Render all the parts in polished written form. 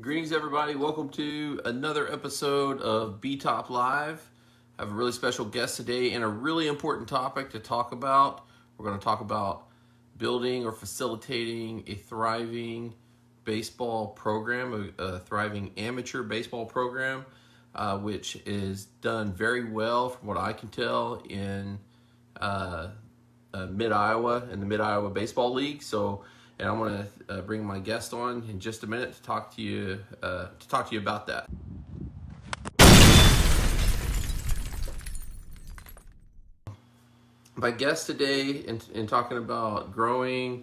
Greetings, everybody. Welcome to another episode of BTOP Live. I have a really special guest today and a really important topic to talk about. We're going to talk about building or facilitating a thriving baseball program, a thriving amateur baseball program, which is done very well, from what I can tell, in Mid-Iowa and the Mid-Iowa Baseball League. And I'm going to bring my guest on in just a minute to talk to you about that. My guest today, in talking about growing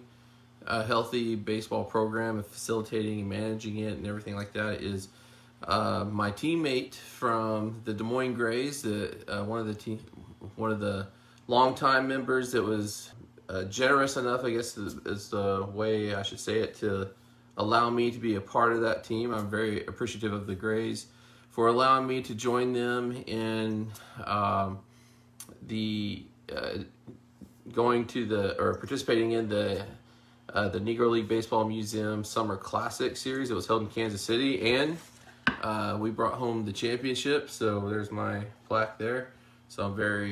a healthy baseball program and facilitating and managing it and everything like that, is my teammate from the Des Moines Grays, one of the longtime members that was generous enough, I guess is the way I should say it, to allow me to be a part of that team. I'm very appreciative of the Grays for allowing me to join them in participating in the Negro League Baseball Museum Summer Classic Series that was held in Kansas City, and we brought home the championship. So there's my plaque there. So I'm very,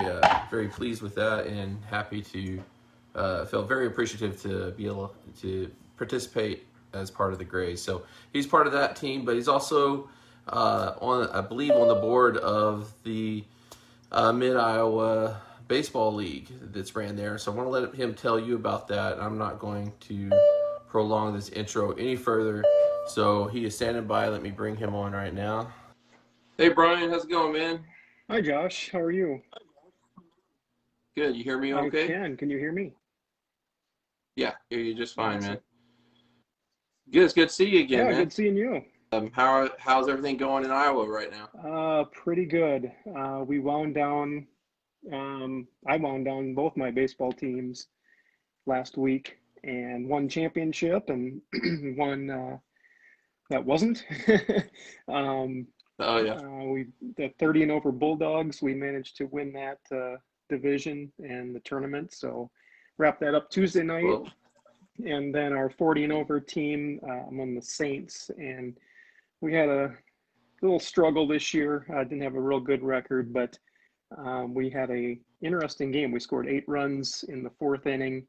very pleased with that, and happy to. Felt very appreciative to be able to participate as part of the Grays. So he's part of that team, but he's also on the board of the Mid-Iowa Baseball League that's ran there. So I want to let him tell you about that. I'm not going to prolong this intro any further. So he is standing by. Let me bring him on right now. Hey, Brian, how's it going, man? Hi, Josh. How are you? Good. You hear me okay? I can. Can you hear me? Yeah, hear you just fine, man. Good. It's good to see you again, man. Yeah, good seeing you. How's everything going in Iowa right now? Pretty good. We wound down, I wound down both my baseball teams last week and won championship and one that wasn't. Oh, yeah. The 30 and over Bulldogs, we managed to win that division and the tournament, so wrap that up Tuesday night. Whoa. And then our 40 and over team, I'm on the Saints, and we had a little struggle this year. I didn't have a real good record, but we had a interesting game. We scored 8 runs in the 4th inning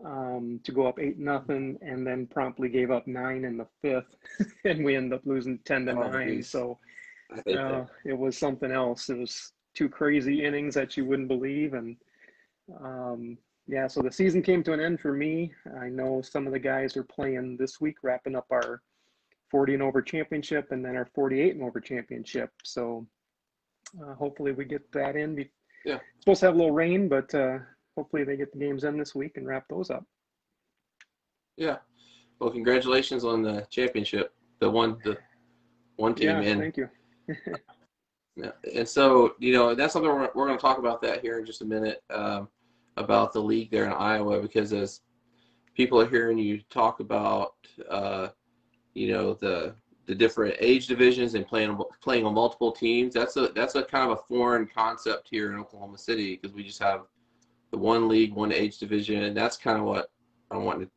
to go up 8-0, and then promptly gave up 9 in the 5th, and we ended up losing 10-9. Geez. So it was something else. It was 2 crazy innings that you wouldn't believe. And yeah, so the season came to an end for me. I know some of the guys are playing this week, wrapping up our 40 and over championship and then our 48 and over championship. So hopefully we get that in. Yeah. It's supposed to have a little rain, but hopefully they get the games in this week and wrap those up. Yeah. Well, congratulations on the championship, the one team. Yeah, in. Thank you. Yeah, and so, you know, that's something we're going to talk about that here in just a minute, about the league there in Iowa, because as people are hearing you talk about, you know, the different age divisions and playing on multiple teams, that's a kind of a foreign concept here in Oklahoma City, because we just have the one league, one age division, and that's kind of what I'm wanting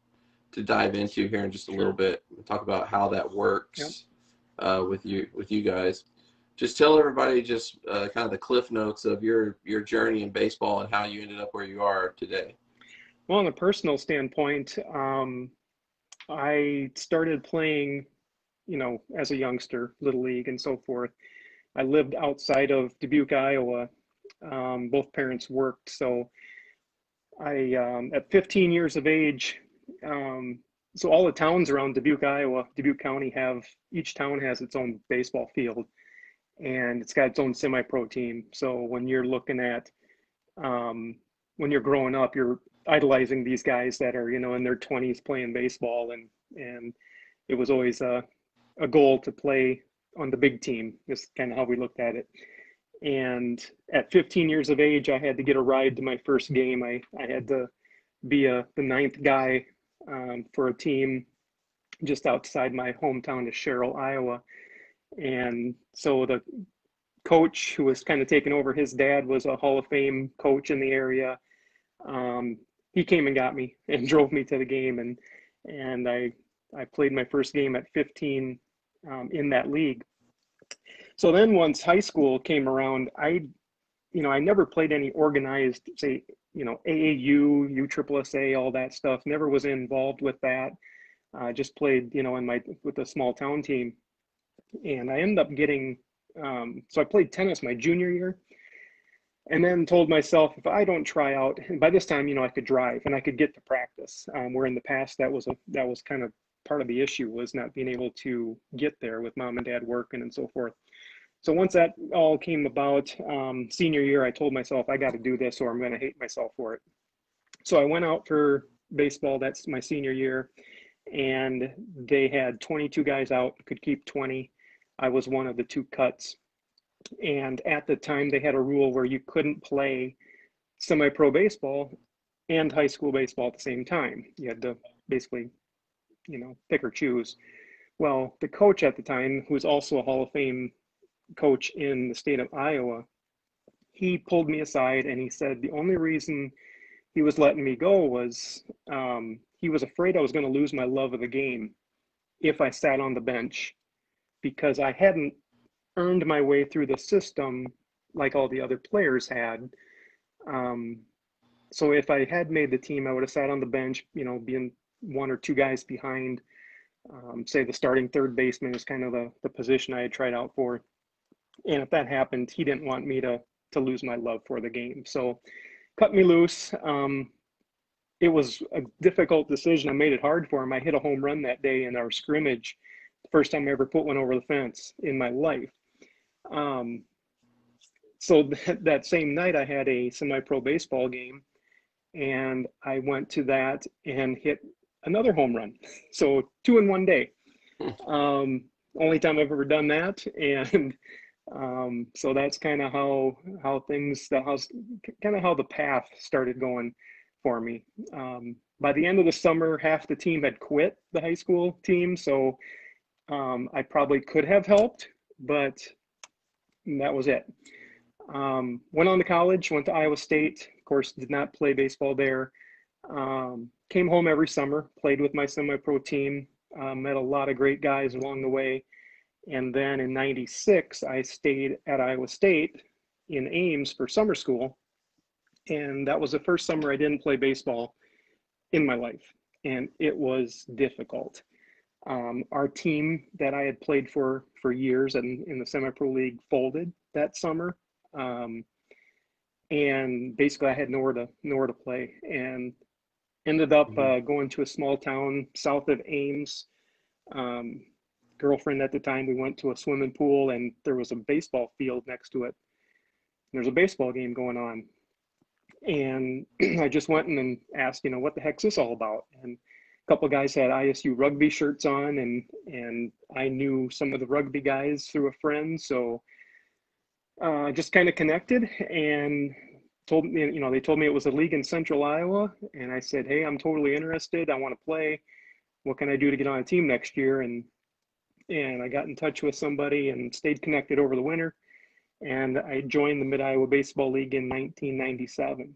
to dive into here in just a little bit and talk about how that works. Yep. with you guys. Just tell everybody just kind of the cliff notes of your journey in baseball and how you ended up where you are today. Well, on a personal standpoint, I started playing, you know, as a youngster, Little League and so forth. I lived outside of Dubuque, Iowa. Both parents worked. So I, at 15 years of age, so all the towns around Dubuque, Iowa, Dubuque County each town has its own baseball field. And it's got its own semi-pro team. So when you're looking at, when you're growing up, you're idolizing these guys that are, you know, in their 20s playing baseball. And it was always a goal to play on the big team. That's kind of how we looked at it. And at 15 years of age, I had to get a ride to my first game. I had to be the 9th guy for a team just outside my hometown of Sherrill, Iowa. And so the coach who was kind of taking over, his dad was a Hall of Fame coach in the area. He came and got me and drove me to the game, and I played my first game at 15 in that league. So then once high school came around, I never played any organized, say, AAU, USSSA, all that stuff. Never was involved with that. I just played, with a small town team. And I ended up getting, so I played tennis my junior year. And then told myself, if I don't try out, and by this time, I could drive and I could get to practice. Where in the past, that was kind of part of the issue, was not being able to get there with mom and dad working and so forth. So once that all came about, senior year, I told myself, I got to do this or I'm going to hate myself for it. So I went out for baseball. That's my senior year. And they had 22 guys out, could keep 20. I was one of the two cuts. And at the time, they had a rule where you couldn't play semi-pro baseball and high school baseball at the same time. You had to basically, pick or choose. Well, the coach at the time, who was also a Hall of Fame coach in the state of Iowa, he pulled me aside and he said the only reason he was letting me go was he was afraid I was going to lose my love of the game if I sat on the bench, because I hadn't earned my way through the system like all the other players had. So if I had made the team, I would have sat on the bench, being one or two guys behind, say the starting third baseman is kind of the position I had tried out for. And if that happened, he didn't want me to lose my love for the game. So cut me loose. It was a difficult decision. I made it hard for him. I hit a home run that day in our scrimmage. First time I ever put one over the fence in my life. So that same night I had a semi-pro baseball game and I went to that and hit another home run. So two in one day. Only time I've ever done that. And so that's kind of how the path started going for me. By the end of the summer, half the team had quit, the high school team. So I probably could have helped, but that was it. Went on to college, went to Iowa State, of course, did not play baseball there. Came home every summer, played with my semi-pro team, met a lot of great guys along the way. And then in 96, I stayed at Iowa State in Ames for summer school. And that was the first summer I didn't play baseball in my life. And it was difficult. Our team that I had played for years and in the semi-pro league folded that summer. And basically I had nowhere to play, and ended up going to a small town south of Ames. Girlfriend at the time, we went to a swimming pool and there was a baseball field next to it. There's a baseball game going on. And I just went in and asked, what the heck's this all about? And a couple of guys had ISU rugby shirts on, and I knew some of the rugby guys through a friend, so I just kind of connected and told me, they told me it was a league in Central Iowa, and I said, hey, I'm totally interested. I want to play. What can I do to get on a team next year? And I got in touch with somebody and stayed connected over the winter, and I joined the Mid-Iowa Baseball League in 1997.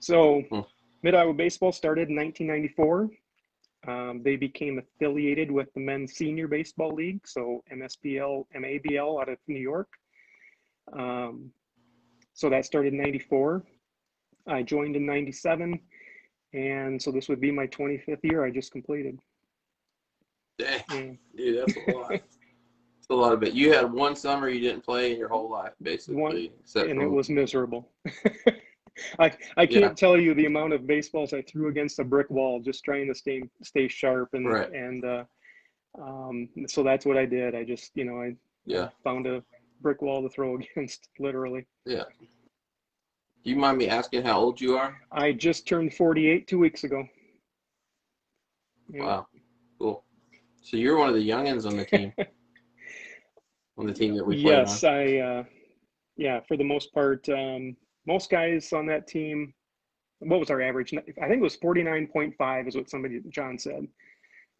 So. Oh. Mid-Iowa Baseball started in 1994. They became affiliated with the Men's Senior Baseball League, so MSBL, MABL out of New York. So that started in 94. I joined in 97, and so this would be my 25th year I just completed. Dang, yeah. Dude, that's a lot. That's a lot of it. You had one summer you didn't play in your whole life, basically. It was miserable. I can't tell you the amount of baseballs I threw against a brick wall just trying to stay sharp, and right. And so that's what I did. I just I found a brick wall to throw against, literally. Yeah. Do you mind me asking how old you are? I just turned 48 2 weeks ago. Yeah. Wow, cool. So you're one of the youngins on the team. On the team that we played. Yes, on. I for the most part. Most guys on that team, what was our average? I think it was 49.5 is what John said.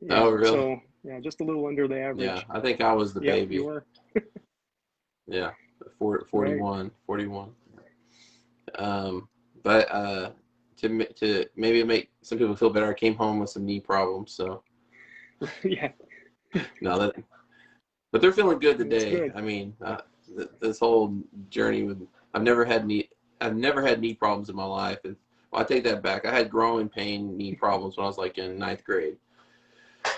Yeah, oh, really? So, yeah, just a little under the average. Yeah, I think I was the baby. You were. Yeah, 41, right. 41. But to maybe make some people feel better, I came home with some knee problems, so. Yeah, No, that, but they're feeling good today. I mean, this whole journey with I've never had knee problems in my life. It's, well, I take that back. I had growing pain, knee problems when I was like in 9th grade.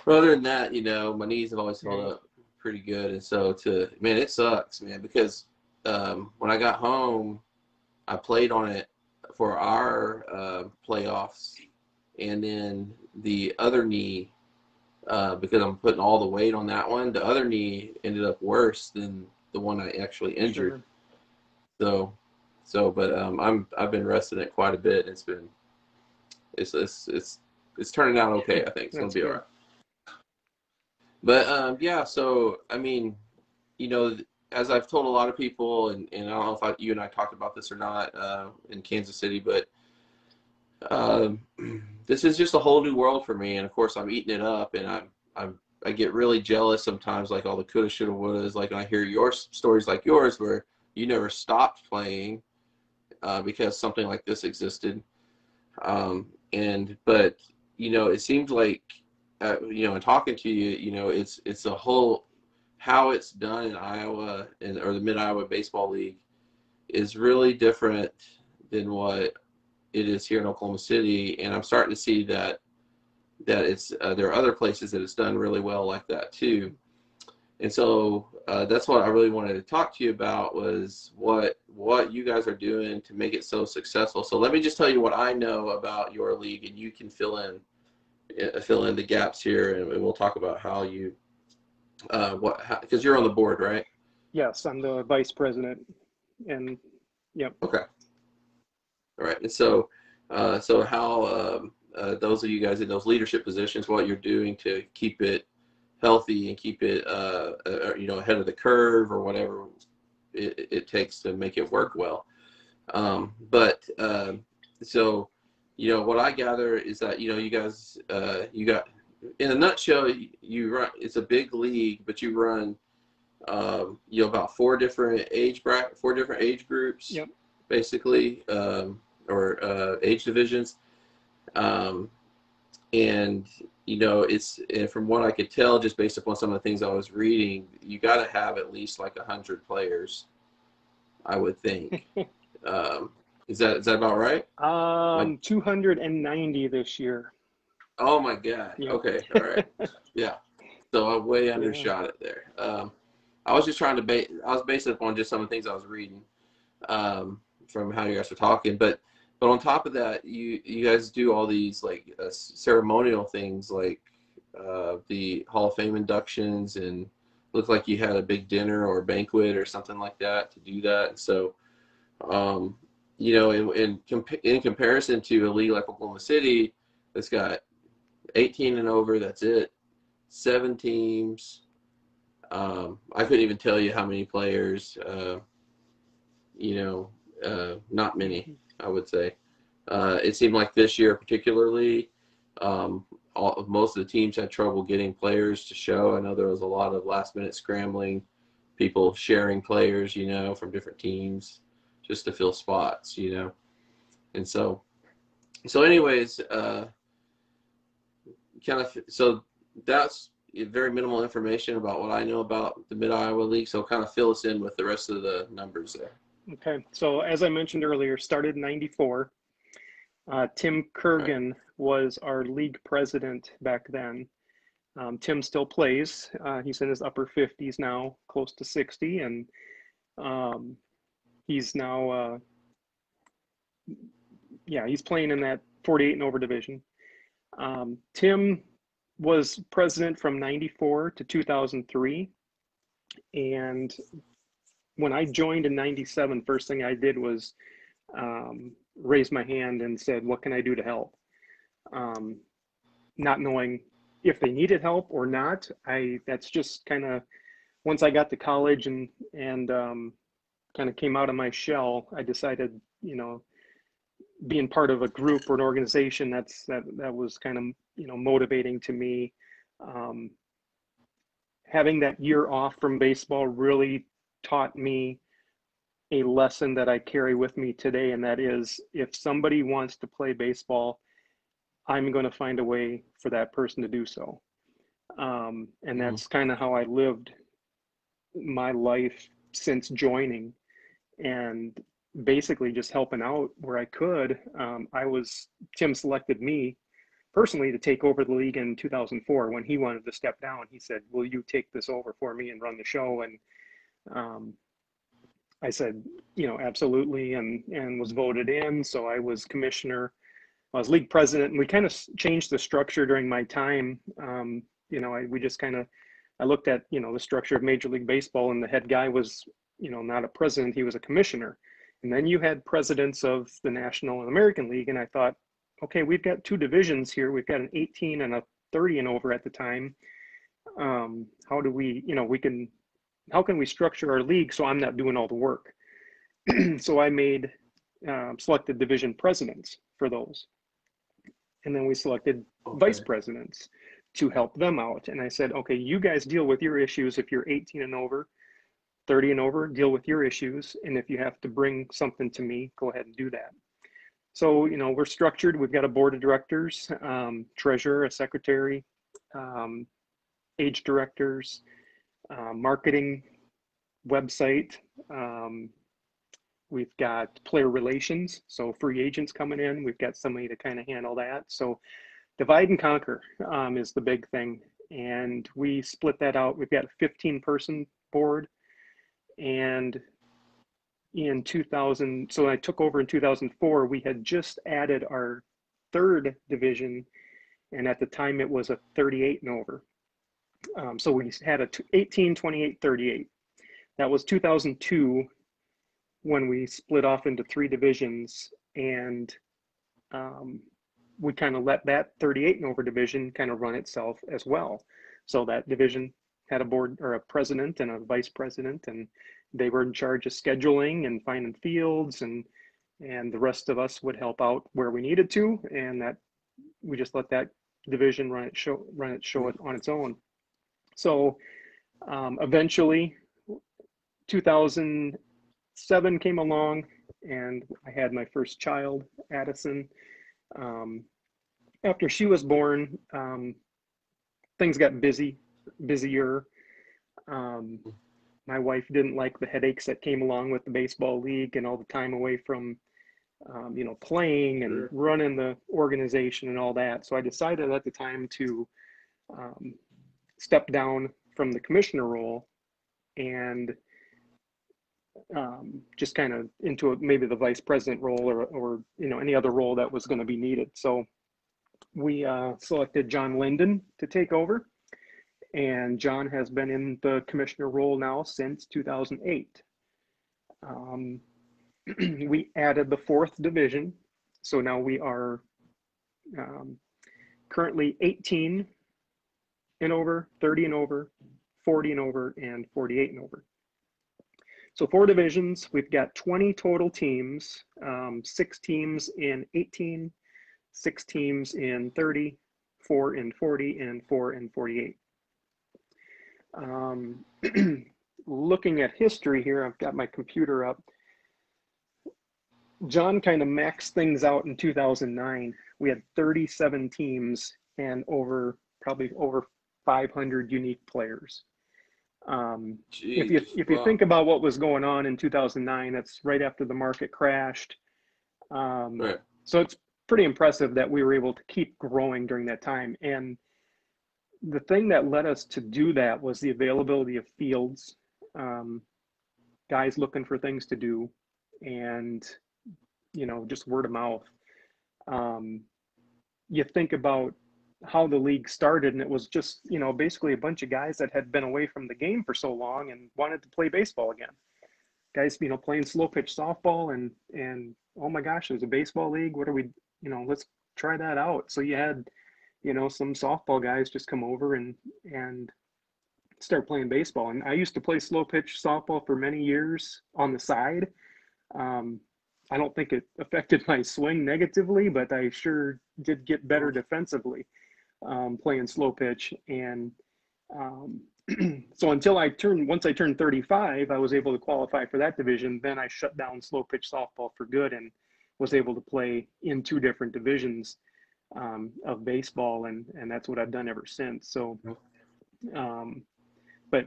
But other than that, you know, my knees have always held up pretty good. And so to, man, it sucks, man, because when I got home, I played on it for our playoffs, and then the other knee, because I'm putting all the weight on that one, the other knee ended up worse than the one I actually injured. Sure. So, but I've been resting it quite a bit. And it's turning out okay. I think it's gonna be all right. But yeah, so I mean, you know, as I've told a lot of people, and I don't know if you and I talked about this or not in Kansas City, but this is just a whole new world for me. And of course, I'm eating it up, and I get really jealous sometimes, like all the coulda, shoulda, wouldas. Like I hear your stories, like yours, where you never stopped playing because something like this existed. But you know, it seems like you know, in talking to you, you know, it's a whole. How it's done in Iowa or the Mid-Iowa Baseball League is really different than what it is here in Oklahoma City, and I'm starting to see that it's there are other places that it's done really well like that too. And so that's what I really wanted to talk to you about, was what you guys are doing to make it so successful. So let me just tell you what I know about your league, and you can fill in the gaps here, and we'll talk about how you. Because you're on the board, right? Yes, I'm the vice president, and yep. Okay. All right, and so, how those of you guys in those leadership positions, what you're doing to keep it healthy and keep it, you know, ahead of the curve or whatever it takes to make it work well. So, you know, what I gather is that, you know, you guys, in a nutshell, you run. It's a big league, but you run, you know, about four different age groups, yep. Basically, or age divisions, and you know, and from what I could tell, just based upon some of the things I was reading, you got to have at least like 100 players, I would think. Is that about right? 290 this year. Oh my God. Yeah. Okay. All right. Yeah. So I way undershot it there. I was just trying to base it upon just some of the things I was reading from how you guys were talking. But on top of that, you guys do all these like ceremonial things, like the Hall of Fame inductions, and looked like you had a big dinner or banquet or something like that to do that. And so, you know, in comparison to a league like Oklahoma City, that's got 18 and over, that's it. 7 teams. I couldn't even tell you how many players, you know, not many, I would say. It seemed like this year particularly, most of the teams had trouble getting players to show. I know there was a lot of last-minute scrambling, people sharing players, you know, from different teams just to fill spots, you know. And so anyways, so that's very minimal information about what I know about the Mid-Iowa League, so kind of fill us in with the rest of the numbers there. Okay, so as I mentioned earlier, started in '94. Tim Kergen was our league president back then. Tim still plays. He's in his upper 50s now, close to 60, and he's now, he's playing in that 48 and over division. Tim was president from '94 to 2003, and when I joined in '97, first thing I did was raise my hand and said, what can I do to help? Not knowing if they needed help or not. That's just kind of, once I got to college and kind of came out of my shell, I decided, you know, being part of a group or an organization that was kind of, you know, motivating to me. Having that year off from baseball really taught me a lesson that I carry with me today, and that is, if somebody wants to play baseball, I'm going to find a way for that person to do so. And that's kind of how I lived my life since joining, and basically just helping out where I could. Tim selected me personally to take over the league in 2004 when he wanted to step down. He said, "Will you take this over for me and run the show?" And I said, you know, absolutely, and was voted in. So I was commissioner, I was league president, and we kind of changed the structure during my time. You know, I looked at, you know, the structure of Major League Baseball, and the head guy was, you know, not a president, he was a commissioner. And then you had presidents of the National and American League. And I thought, okay, we've got two divisions here. We've got an 18 and a 30 and over at the time. How do we, you know, how can we structure our league so I'm not doing all the work? So I made selected division presidents for those. And then we selected vice presidents to help them out. And I said, okay, you guys deal with your issues. If you're 18 and over, 30 and over, deal with your issues. And if you have to bring something to me, go ahead and do that. So, you know, we're structured. We've got a board of directors, treasurer, a secretary, age directors, marketing, website. We've got player relations, so free agents coming in. We've got somebody to kind of handle that. So divide and conquer is the big thing. And we split that out. We've got a 15-person board. And in 2000, so I took over in 2004, we had just added our third division. And at the time it was a 38 and over. So we had a 18, 28, 38. That was 2002 when we split off into three divisions, and we kind of let that 38 and over division kind of run itself as well. So that division had a board or a president and a vice president, and they were in charge of scheduling and finding fields, and the rest of us would help out where we needed to. And that we just let that division run its show on its own. So eventually 2007 came along, and I had my first child, Addison. After she was born, things got busier. My wife didn't like the headaches that came along with the baseball league and all the time away from, you know, playing and running the organization and all that. So I decided at the time to step down from the commissioner role and just kind of into maybe the vice president role, or you know, any other role that was going to be needed. So we selected John Linden to take over, and John has been in the commissioner role now since 2008. We added the fourth division, so now we are currently 18 and over, 30 and over, 40 and over, and 48 and over. So four divisions. We've got 20 total teams, 6 teams in 18, 6 teams in 30, 4 in 40, and 4 in 48. Looking at history here, I've got my computer up. John kind of maxed things out in 2009. We had 37 teams and probably over 500 unique players. Jeez, if you think about what was going on in 2009, that's right after the market crashed. Right. So it's pretty impressive that we were able to keep growing during that time. And the thing that led us to do that was the availability of fields, guys looking for things to do, and, you know, just word of mouth. You think about how the league started, and it was just, you know, basically a bunch of guys that had been away from the game for so long and wanted to play baseball again. Guys, you know, playing slow pitch softball, and oh my gosh, there's a baseball league. What are we, you know, let's try that out. So you had, you know, some softball guys just come over and start playing baseball. And I used to play slow pitch softball for many years on the side. I don't think it affected my swing negatively, but I sure did get better defensively. Playing slow pitch, and so once I turned 35, I was able to qualify for that division. Then I shut down slow pitch softball for good and was able to play in 2 different divisions of baseball, and that's what I've done ever since. So But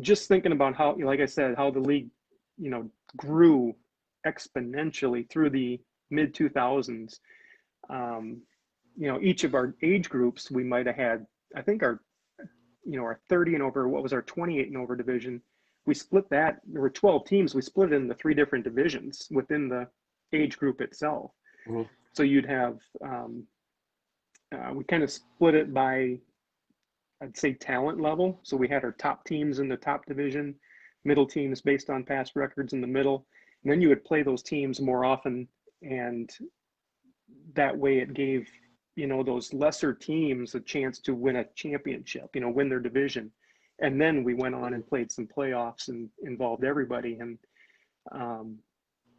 just thinking about how, like I said, how the league, you know, grew exponentially through the mid 2000s. You know, each of our age groups, we might have had, I think our, you know, our 30 and over, what was our 28 and over division, we split that. There were 12 teams. We split it into three different divisions within the age group itself. Mm-hmm. So you'd have, we kind of split it by, I'd say, talent level. So we had our top teams in the top division, middle teams based on past records in the middle. And then you would play those teams more often. And that way it gave, you know, those lesser teams a chance to win a championship, you know, win their division. And then we went on and played some playoffs and involved everybody. And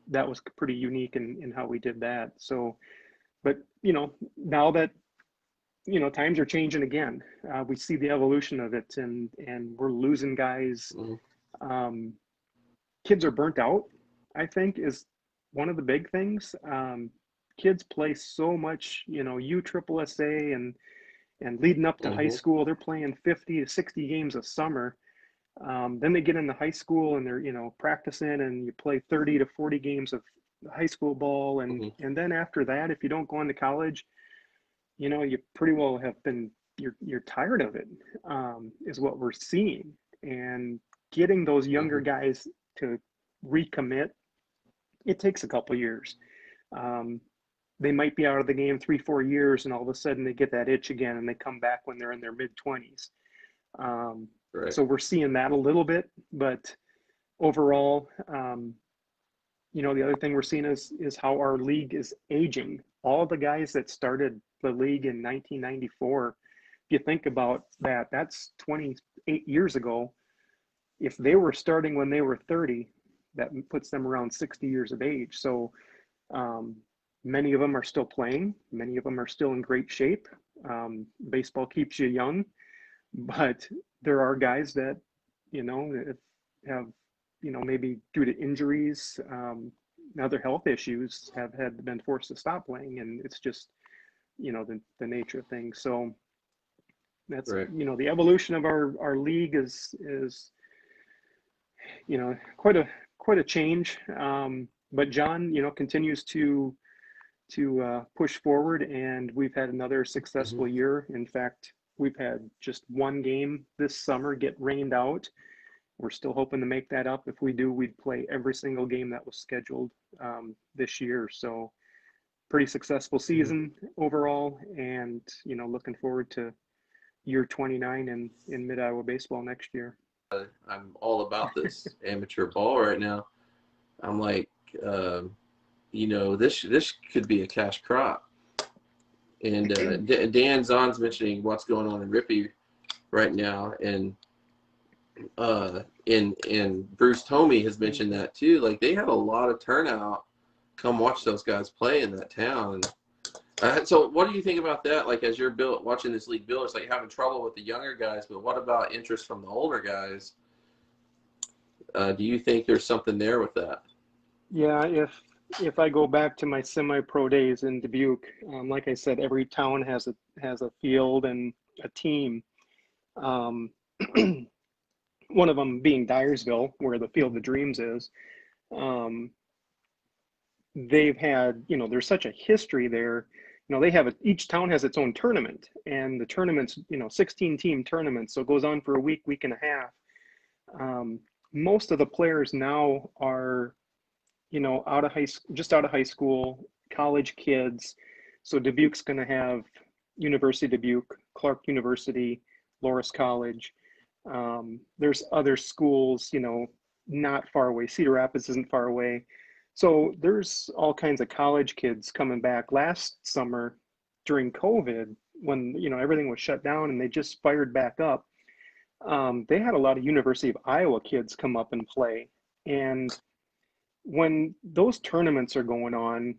that was pretty unique in how we did that. So, but, you know, now that, you know, times are changing again, we see the evolution of it, and we're losing guys. Mm-hmm. Kids are burnt out, I think, is one of the big things. Kids play so much, you know, USSSA and leading up to mm-hmm. high school, they're playing 50 to 60 games a summer. Then they get into high school and they're, you know, practicing, and you play 30 to 40 games of high school ball. And, mm-hmm. and then after that, if you don't go into college, you know, you pretty well have been, you're tired of it, is what we're seeing. And getting those younger mm-hmm. guys to recommit, it takes a couple years. They might be out of the game 3-4 years, and all of a sudden they get that itch again, and they come back when they're in their mid-20s. Right. So we're seeing that a little bit, but overall, you know, the other thing we're seeing is how our league is aging. All the guys that started the league in 1994, if you think about that, that's 28 years ago. If they were starting when they were 30, that puts them around 60 years of age. So many of them are still playing. Many of them are still in great shape. Baseball keeps you young, but there are guys that, you know, have, you know, maybe due to injuries, other health issues, have been forced to stop playing. And it's just, you know, the nature of things. So that's, right. you know, the evolution of our league is, you know, quite a change. But John, you know, continues to push forward, and we've had another successful mm-hmm. year. In fact, we've had just one game this summer get rained out. We're still hoping to make that up. If we do, we'd play every single game that was scheduled this year. So pretty successful season mm-hmm. overall, and, you know, looking forward to year 29 in Mid-Iowa baseball next year. I'm all about this amateur ball right now. I'm like, you know, this could be a cash crop. And Dan Zahn's mentioning what's going on in Rippey right now, and Bruce Tomey has mentioned that too. Like, they had a lot of turnout. Come watch those guys play in that town. So what do you think about that? Like, as you're watching this league build, it's like having trouble with the younger guys, but what about interest from the older guys? Do you think there's something there with that? Yeah, if I go back to my semi-pro days in Dubuque, like I said, every town has a field and a team. One of them being Dyersville, where the Field of Dreams is. They've had, you know, there's such a history there. You know, they have each town has its own tournament, and the tournament's, you know, 16-team tournament, so it goes on for a week, week and a half. Most of the players now are, you know, out of high school, college kids. So Dubuque's going to have University of Dubuque, Clark University, Loras College. There's other schools, you know, not far away. Cedar Rapids isn't far away. So there's all kinds of college kids coming back. Last summer during COVID, when, you know, everything was shut down and they just fired back up, they had a lot of University of Iowa kids come up and play. And when those tournaments are going on,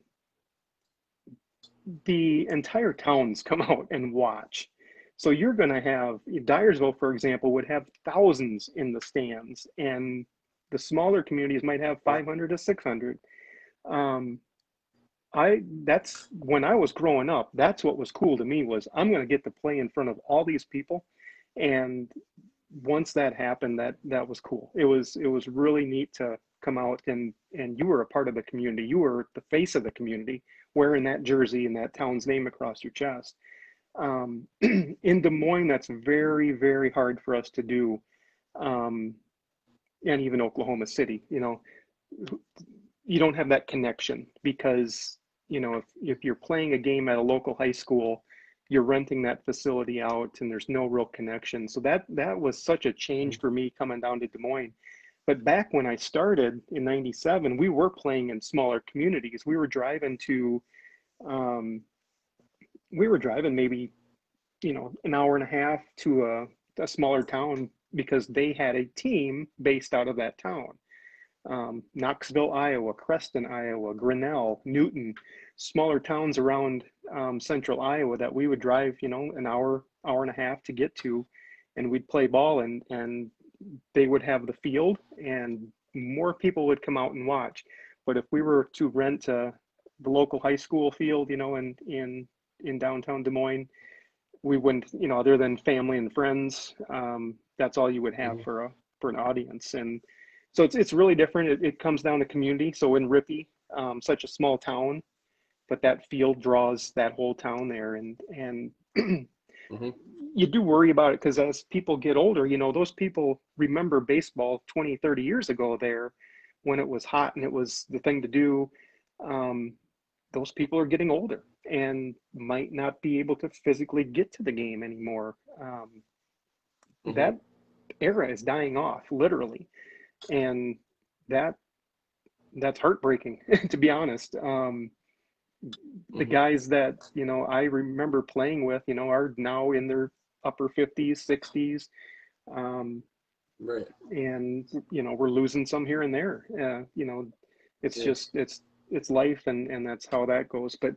the entire towns come out and watch. So you're going to have, Dyersville, for example, would have thousands in the stands, and the smaller communities might have 500 to 600. That's when I was growing up, that's what was cool to me, was I'm going to get to play in front of all these people. And once that happened, that was cool. It was really neat to come out and you were a part of the community. You were the face of the community, wearing that jersey and that town's name across your chest. In Des Moines, that's very, very hard for us to do. And even Oklahoma City, you don't have that connection because, if you're playing a game at a local high school, you're renting that facility out and there's no real connection. So that was such a change for me coming down to Des Moines. But back when I started in 97, we were playing in smaller communities. We were driving to, maybe, an hour and a half to a smaller town because they had a team based out of that town. Knoxville, Iowa, Creston, Iowa, Grinnell, Newton, smaller towns around central Iowa that we would drive, an hour and a half to get to, and we'd play ball and they would have the field and more people would come out and watch. But if we were to rent the local high school field, in downtown Des Moines, we wouldn't, other than family and friends, that's all you would have for an audience. And so it's really different. It comes down to community. So in Rippey, such a small town, but that field draws that whole town there. And you do worry about it because as people get older, those people remember baseball 20, 30 years ago there when it was hot and it was the thing to do. Those people are getting older and might not be able to physically get to the game anymore. That era is dying off, literally. And that's heartbreaking, to be honest. The guys that, I remember playing with, are now in their upper 50s, 60s. Right. And, we're losing some here and there. It's just, it's life and that's how that goes. But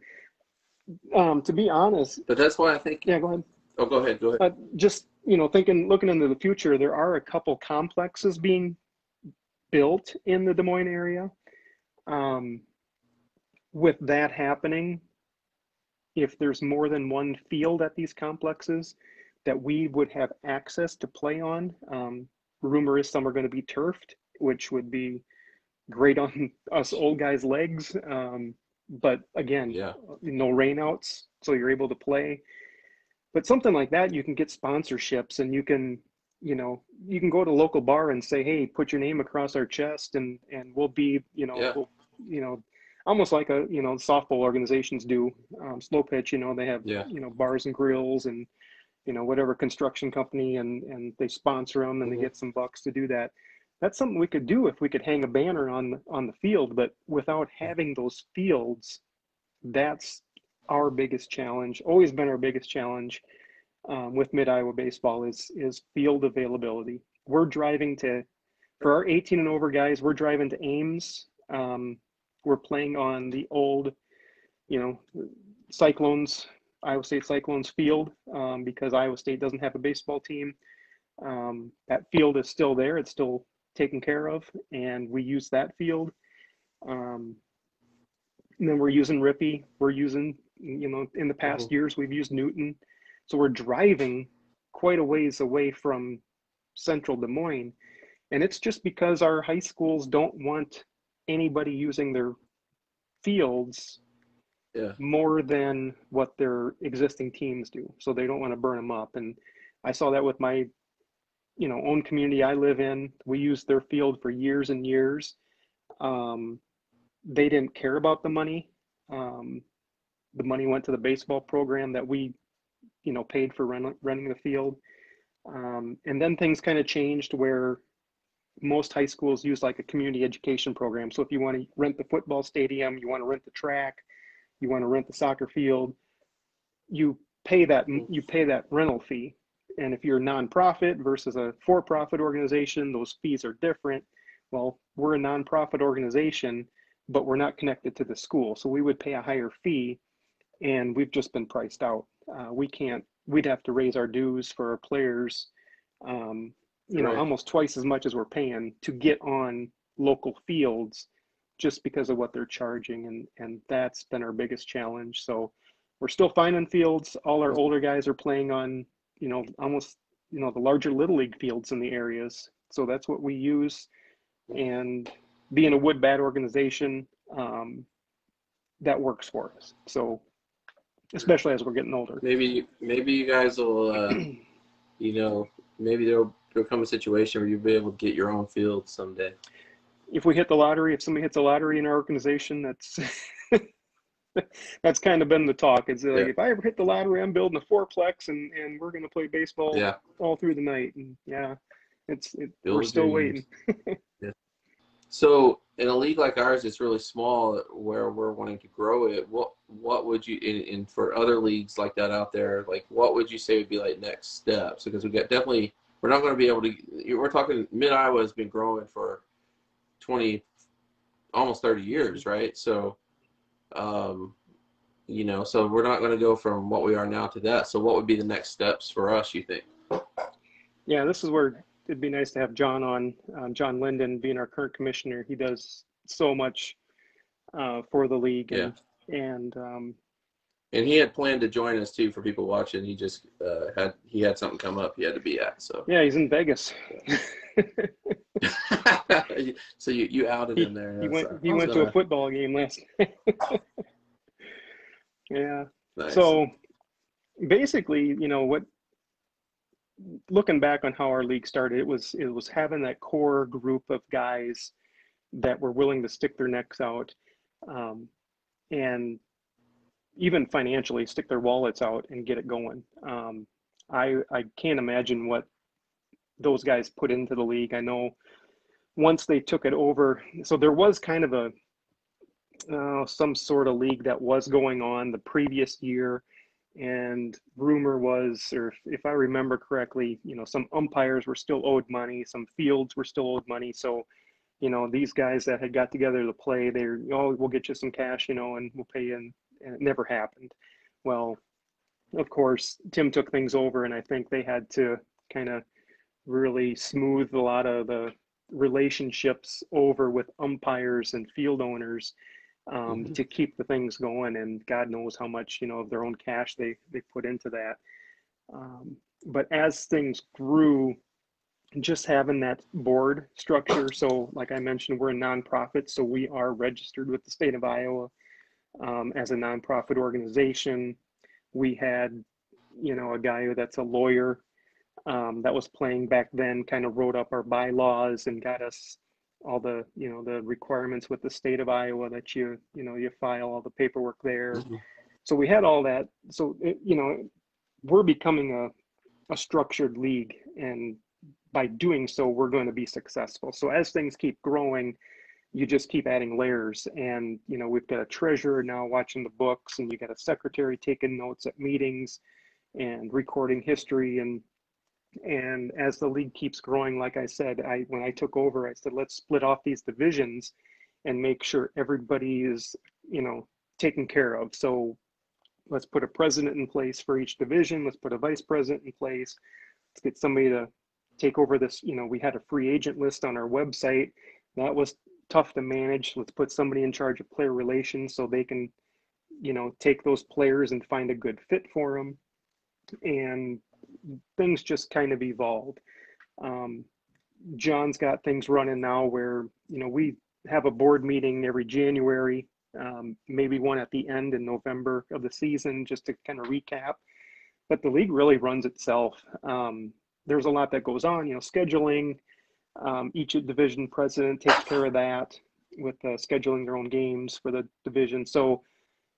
to be honest. But that's why I think. Yeah, go ahead. Oh, go ahead. Just, looking into the future, there are a couple complexes being built in the Des Moines area. With that happening, if there's more than one field at these complexes that we would have access to play on, rumor is some are going to be turfed, which would be great on us old guys' legs. But again, no rainouts, so you're able to play. But something like that, you can get sponsorships and you can, you can go to a local bar and say, hey, put your name across our chest and we'll be, we'll, almost like a, softball organizations do, slow pitch, they have, bars and grills and, whatever construction company and they sponsor them and they get some bucks to do that. That's something we could do if we could hang a banner on the field, but without having those fields, that's our biggest challenge, always been our biggest challenge with Mid-Iowa Baseball is field availability. We're driving for our 18 and over guys, we're driving to Ames. We're playing on the old, Cyclones, Iowa State Cyclones field because Iowa State doesn't have a baseball team. That field is still there. It's still taken care of, and we use that field. And then we're using Rippey. We're using, in the past years, we've used Newton. So we're driving quite a ways away from central Des Moines. And it's just because our high schools don't want anybody using their fields more than what their existing teams do. So they don't want to burn them up. And I saw that with my, own community I live in. We used their field for years and years. They didn't care about the money. The money went to the baseball program that we, paid for running the field. And then things kind of changed where most high schools use like a community education program. So if you want to rent the football stadium, you want to rent the track, you want to rent the soccer field, you pay that rental fee. And if you're a nonprofit versus a for-profit organization, those fees are different. Well, we're a nonprofit organization, but we're not connected to the school. So we would pay a higher fee and we've just been priced out. We'd have to raise our dues for our players, almost twice as much as we're paying to get on local fields just because of what they're charging. And that's been our biggest challenge. So we're still finding fields. All our older guys are playing on, almost you know, the larger Little League fields in the areas. So that's what we use. And being a wood bat organization, that works for us. So especially as we're getting older. Maybe you guys will, you know, maybe there'll come a situation where you'll be able to get your own field someday. If we hit the lottery, if somebody hits a lottery in our organization, that's that's kind of been the talk. It's like, yeah, if I ever hit the lottery, I'm building a fourplex and we're going to play baseball, yeah, all through the night. And yeah, we're still waiting. Yeah. So in a league like ours, it's really small, where we're wanting to grow it. What would you, and for other leagues like that out there, like what would you say would be like next steps? Because we got definitely, we're not going to be able to, we're talking Mid-Iowa has been growing for 20, almost 30 years, right? So, you know, so we're not going to go from what we are now to that. So what would be the next steps for us, you think? Yeah, this is where it'd be nice to have John on, John Linden being our current commissioner. He does so much for the league. And, yeah, and he had planned to join us too, for people watching. He just he had something come up he had to be at. So yeah, he's in Vegas. So you outed him there. He went to a football game last night. Yeah. Nice. So basically, you know what, looking back on how our league started, it was having that core group of guys that were willing to stick their necks out, and even financially stick their wallets out and get it going. I can't imagine what those guys put into the league. I know once they took it over, so there was kind of a some sort of league that was going on the previous year. And rumor was, or if I remember correctly, you know, some umpires were still owed money, some fields were still owed money. So, you know, these guys that had got together to play, they're, oh, we'll get you some cash, you know, and we'll pay you. And it never happened. Well, of course, Tim took things over, and I think they had to kind of really smooth a lot of the relationships over with umpires and field owners. Mm-hmm. To keep the things going, and God knows how much, you know, of their own cash they put into that. But as things grew, just having that board structure. So like I mentioned, we're a nonprofit, so we are registered with the state of Iowa as a nonprofit organization. We had, you know, a guy that's a lawyer that was playing back then, kind of wrote up our bylaws and got us all the, you know, the requirements with the state of Iowa that you file all the paperwork there. Mm-hmm. So we had all that. So, you know, we're becoming a structured league, and by doing so, we're going to be successful. So as things keep growing, you just keep adding layers. And, you know, we've got a treasurer now watching the books, and you got a secretary taking notes at meetings and recording history. And as the league keeps growing, like I said, when I took over, I said, let's split off these divisions and make sure everybody is, you know, taken care of. So let's put a president in place for each division. Let's put a vice president in place. Let's get somebody to take over this. You know, we had a free agent list on our website. That was tough to manage. Let's put somebody in charge of player relations so they can, you know, take those players and find a good fit for them. And things just kind of evolved. John's got things running now where, you know, we have a board meeting every January, maybe one at the end in November of the season, just to kind of recap. But the league really runs itself. There's a lot that goes on, you know, scheduling. Each division president takes care of that with scheduling their own games for the division. So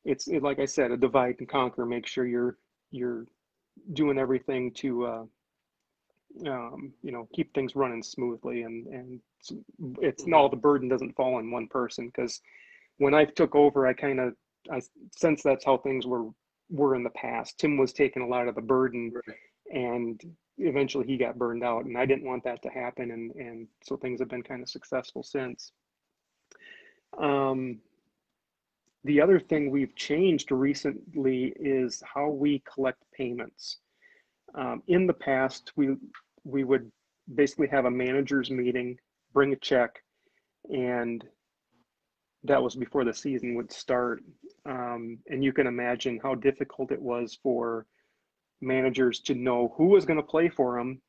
it's like I said, a divide and conquer. Make sure you're doing everything to you know, keep things running smoothly, and it's all the burden doesn't fall on one person. Because when I took over, I sense that's how things were in the past. Tim was taking a lot of the burden, right, and eventually he got burned out, and I didn't want that to happen, and so things have been kind of successful since. The other thing we've changed recently is how we collect payments. In the past, we would basically have a manager's meeting, bring a check, and that was before the season would start. And you can imagine how difficult it was for managers to know who was going to play for them.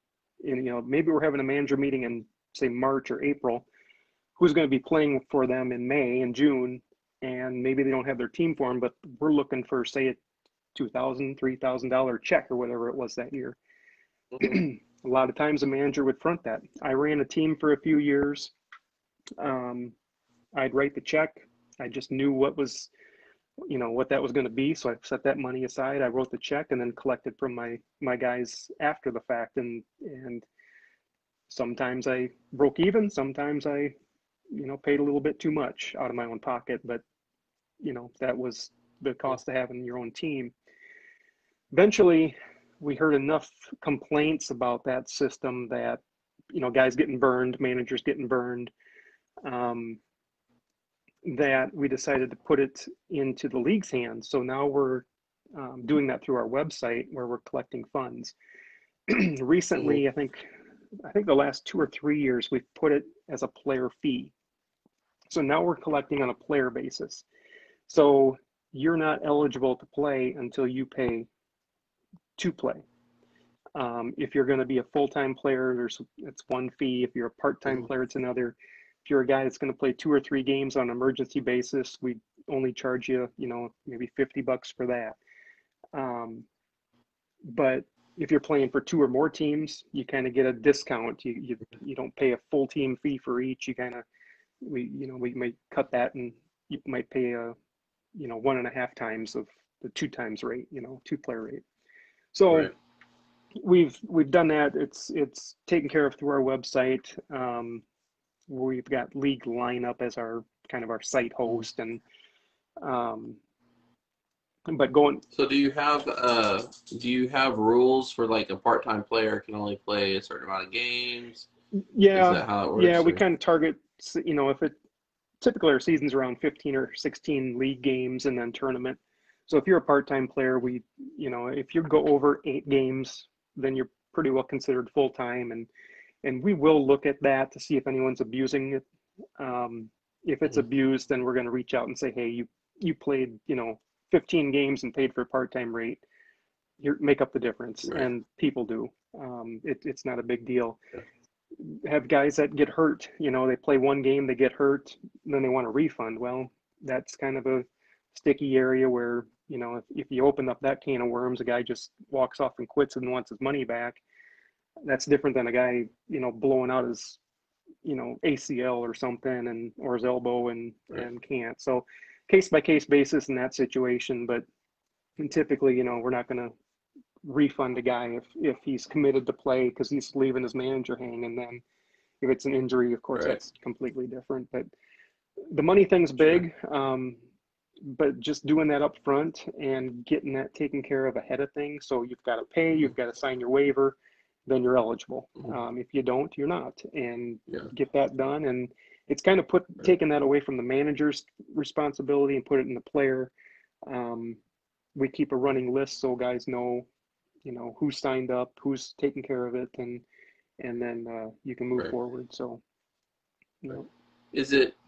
And, you know, maybe we're having a manager meeting in, say, March or April, who's going to be playing for them in May and June, and maybe they don't have their team for them, but we're looking for, say, a $2,000, $3,000 check or whatever it was that year. A lot of times a manager would front that. I ran a team for a few years. I'd write the check. I just knew what was, you know, what that was going to be. So I set that money aside. I wrote the check and then collected from my guys after the fact. And sometimes I broke even. Sometimes I, you know, paid a little bit too much out of my own pocket, but you know, that was the cost of having your own team. Eventually we heard enough complaints about that system that, you know, guys getting burned, managers getting burned, that we decided to put it into the league's hands. So now we're doing that through our website where we're collecting funds. Recently, I think the last 2 or 3 years, we've put it as a player fee. So now we're collecting on a player basis. So you're not eligible to play until you pay to play. If you're going to be a full-time player, it's one fee. If you're a part-time player, it's another. If you're a guy that's going to play 2 or 3 games on an emergency basis, we only charge you, you know, maybe $50 for that. But if you're playing for 2 or more teams, you kind of get a discount. You don't pay a full team fee for each. You kind of, we might cut that, and you might pay a, you know, 1.5 times of the 2 times rate, you know, 2-player rate. So right. We've done that. It's taken care of through our website. We've got League Lineup as our kind of our site host, and but going. So do you have rules for, like, a part-time player can only play a certain amount of games? Yeah. Is that how it works? Yeah, we kind of target, you know, if it typically our season's around 15 or 16 league games and then tournament. So if you're a part-time player, we, you know, if you go over 8 games, then you're pretty well considered full-time, and we will look at that to see if anyone's abusing it. If it's abused, then we're going to reach out and say, hey, you played, you know, 15 games and paid for a part-time rate. You make up the difference, right. And people do. It's not a big deal. Yeah. Have guys that get hurt, you know, they play 1 game, they get hurt, and then they want a refund. Well, that's kind of a sticky area where, you know, if you open up that can of worms, a guy just walks off and quits and wants his money back. That's different than a guy, you know, blowing out his, you know, ACL or something, and or his elbow and can't. So case by case basis in that situation, but typically, you know, we're not going to refund a guy if he's committed to play because he's leaving his manager hanging. And then if it's an injury, of course, right. That's completely different. But the money thing's big. Sure. But just doing that up front and getting that taken care of ahead of things. So you've got to pay, you've got to sign your waiver, then you're eligible. If you don't, you're not. And get that done. And it's kind of taking that away from the manager's responsibility and put it in the player. We keep a running list so guys know, you know, who signed up, who's taking care of it, and then you can move forward. So, you know. Do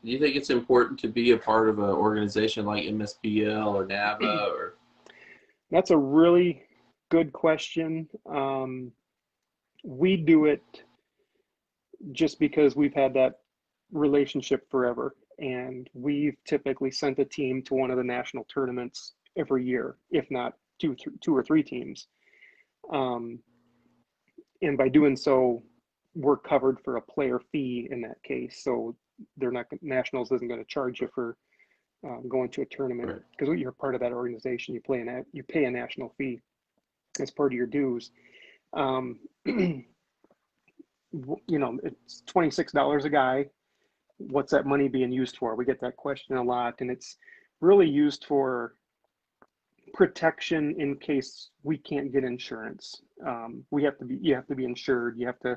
you think it's important to be a part of an organization like MSBL or NABA? Or? That's a really good question. We do it just because we've had that relationship forever, and we've typically sent a team to one of the national tournaments every year, if not two or three teams. And by doing so, we're covered for a player fee in that case. So Nationals isn't going to charge you for going to a tournament because you're part of that organization. You pay a national fee as part of your dues. You know, it's $26 a guy. What's that money being used for? We get that question a lot, and it's really used for protection in case we can't get insurance. You have to be insured. You have to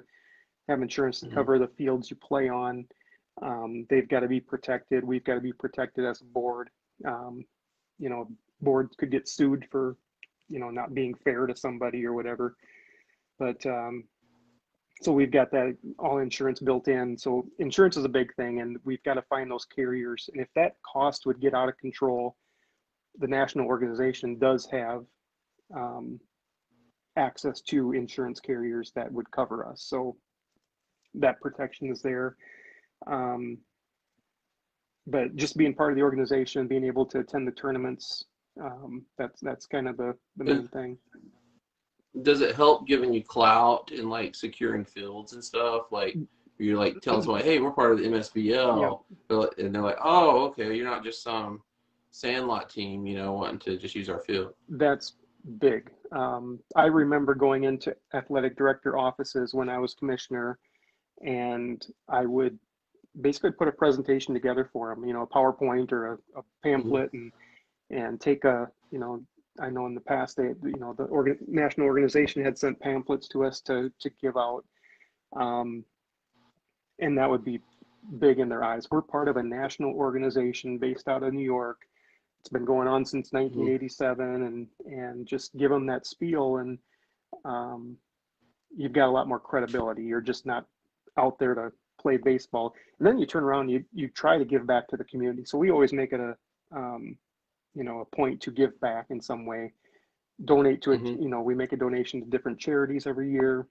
have insurance to cover the fields you play on. They've got to be protected. We've got to be protected as a board. You know, boards could get sued for, you know, not being fair to somebody or whatever. But so we've got that all insurance built in. So insurance is a big thing, and we've got to find those carriers. And if that cost would get out of control, the national organization does have access to insurance carriers that would cover us. So that protection is there. But just being part of the organization, being able to attend the tournaments, that's kind of the main thing. Does it help giving you clout and like securing fields and stuff? Like you're like telling someone, hey, we're part of the MSBL, yeah. And they're like, oh, okay, you're not just some sandlot team, you know, wanting to just use our field. That's big. I remember going into athletic director offices when I was commissioner, and I would basically put a presentation together for them, you know, a PowerPoint or a pamphlet, mm-hmm. and take a, you know, I know in the past, they, you know, the national organization had sent pamphlets to us to give out, and that would be big in their eyes. We're part of a national organization based out of New York. It's been going on since 1987, and just give them that spiel, and you've got a lot more credibility. You're just not out there to play baseball. And then you turn around, you try to give back to the community. So we always make it a you know, a point to give back in some way, donate to it. Mm-hmm. You know, we make a donation to different charities every year.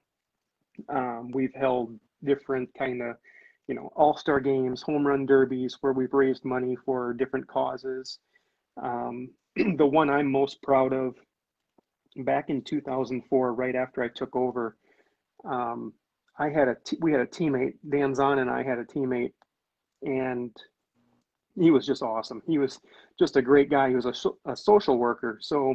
We've held different kind of, you know, all-star games, home run derbies, where we've raised money for different causes. The one I'm most proud of, back in 2004, right after I took over, we had a teammate, Dan Zahn and I had a teammate, and he was just awesome. He was just a great guy. He was a social worker, so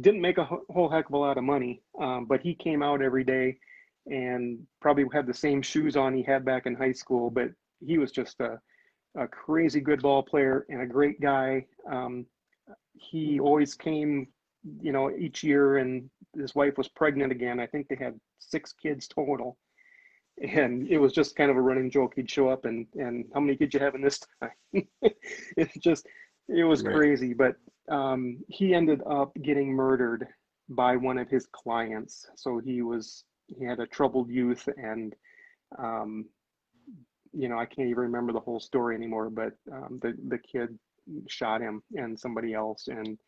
didn't make a whole heck of a lot of money, but he came out every day and probably had the same shoes on he had back in high school, but he was just a crazy good ball player and a great guy. He always came, you know, each year, and his wife was pregnant again. I think they had 6 kids total. And it was just kind of a running joke. He'd show up and how many did you have in this time? It was right. Crazy. But he ended up getting murdered by one of his clients. So he had a troubled youth, and you know, I can't even remember the whole story anymore. But the kid shot him and somebody else, and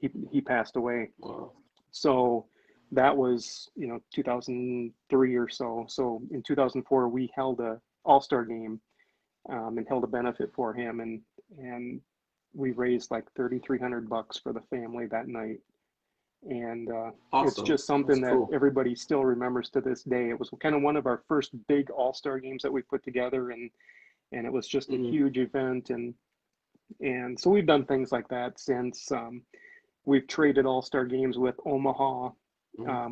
he passed away. Wow. So. That was, you know, 2003 or so. So in 2004, we held a all-star game and held a benefit for him. And we raised like $3,300 for the family that night. And awesome. It's just something That's cool. that everybody still remembers to this day. It was kind of one of our first big all-star games that we put together. And it was just a huge event. And so we've done things like that since. We've traded all-star games with Omaha.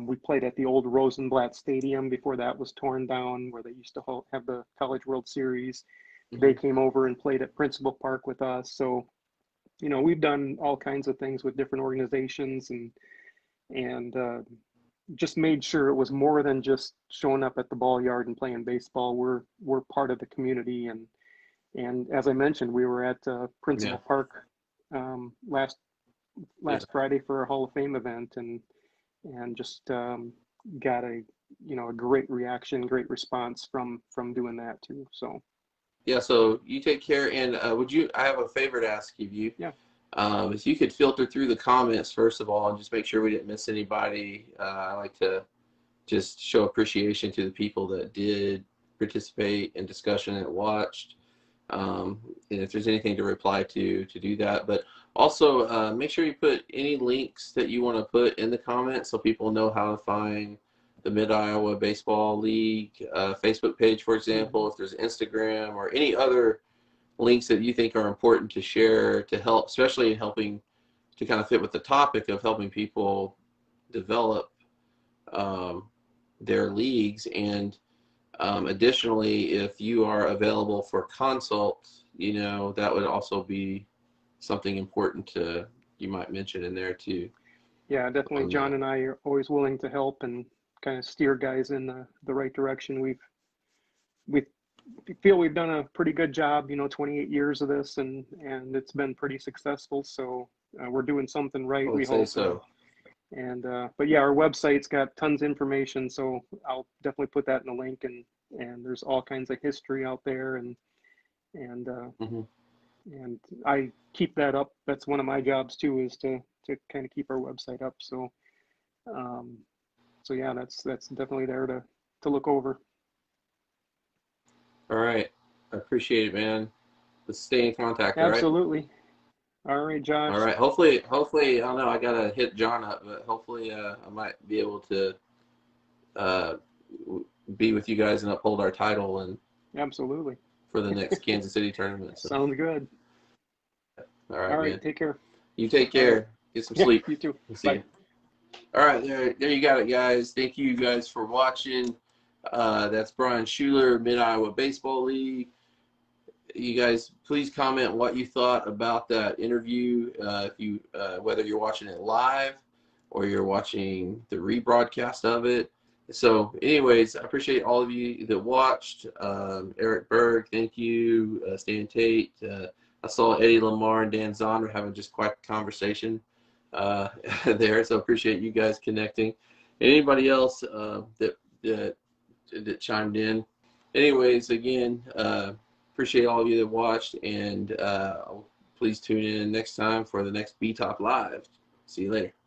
We played at the old Rosenblatt Stadium before that was torn down, where they used to have the College World Series. Mm-hmm. They came over and played at Principal Park with us. So, you know, we've done all kinds of things with different organizations, and just made sure it was more than just showing up at the ball yard and playing baseball. We're part of the community, and as I mentioned, we were at Principal Park last Friday for a Hall of Fame event, and just got a, you know, a great reaction, great response from doing that too. So yeah, so you take care, and I have a favor to ask of you. Yeah. If you could filter through the comments first of all and just make sure we didn't miss anybody. I like to just show appreciation to the people that did participate in discussion and watched, and if there's anything to reply to do that. But also, make sure you put any links that you want to put in the comments so people know how to find the Mid-Iowa Baseball League Facebook page, for example, if there's Instagram or any other links that you think are important to share to help, especially in helping to kind of fit with the topic of helping people develop their leagues. And additionally, if you are available for consult, you know, that would also be something important to you might mention in there too. Yeah, definitely. John and I are always willing to help and kind of steer guys in the right direction. We feel we've done a pretty good job, you know, 28 years of this, and it's been pretty successful. So we're doing something right. We hope so. And but yeah, our website's got tons of information, so I'll definitely put that in the link. And there's all kinds of history out there, and I keep that up. That's one of my jobs too, is to kind of keep our website up. So So yeah, that's definitely there to look over. All right, I appreciate it, man. Let's stay in contact. Absolutely. All right, Josh. All right. Hopefully, I don't know. I gotta hit John up, but hopefully, I might be able to be with you guys and uphold our title and absolutely for the next Kansas City tournament. So. Sounds good. All right. Man. Take care. You take care. Get some sleep. You too. We'll see you. All right. There you got it, guys. Thank you guys for watching. That's Brian Schueller, Mid-Iowa Baseball League. You guys, please comment what you thought about that interview. Whether you're watching it live or you're watching the rebroadcast of it. So, anyways, I appreciate all of you that watched. Eric Berg, thank you. Stan Tate. I saw Eddie Lamar and Dan Zahn were having just quite a conversation there. So, appreciate you guys connecting. And anybody else that chimed in. Anyways, again. Appreciate all of you that watched, and please tune in next time for the next BTOP Live. See you later.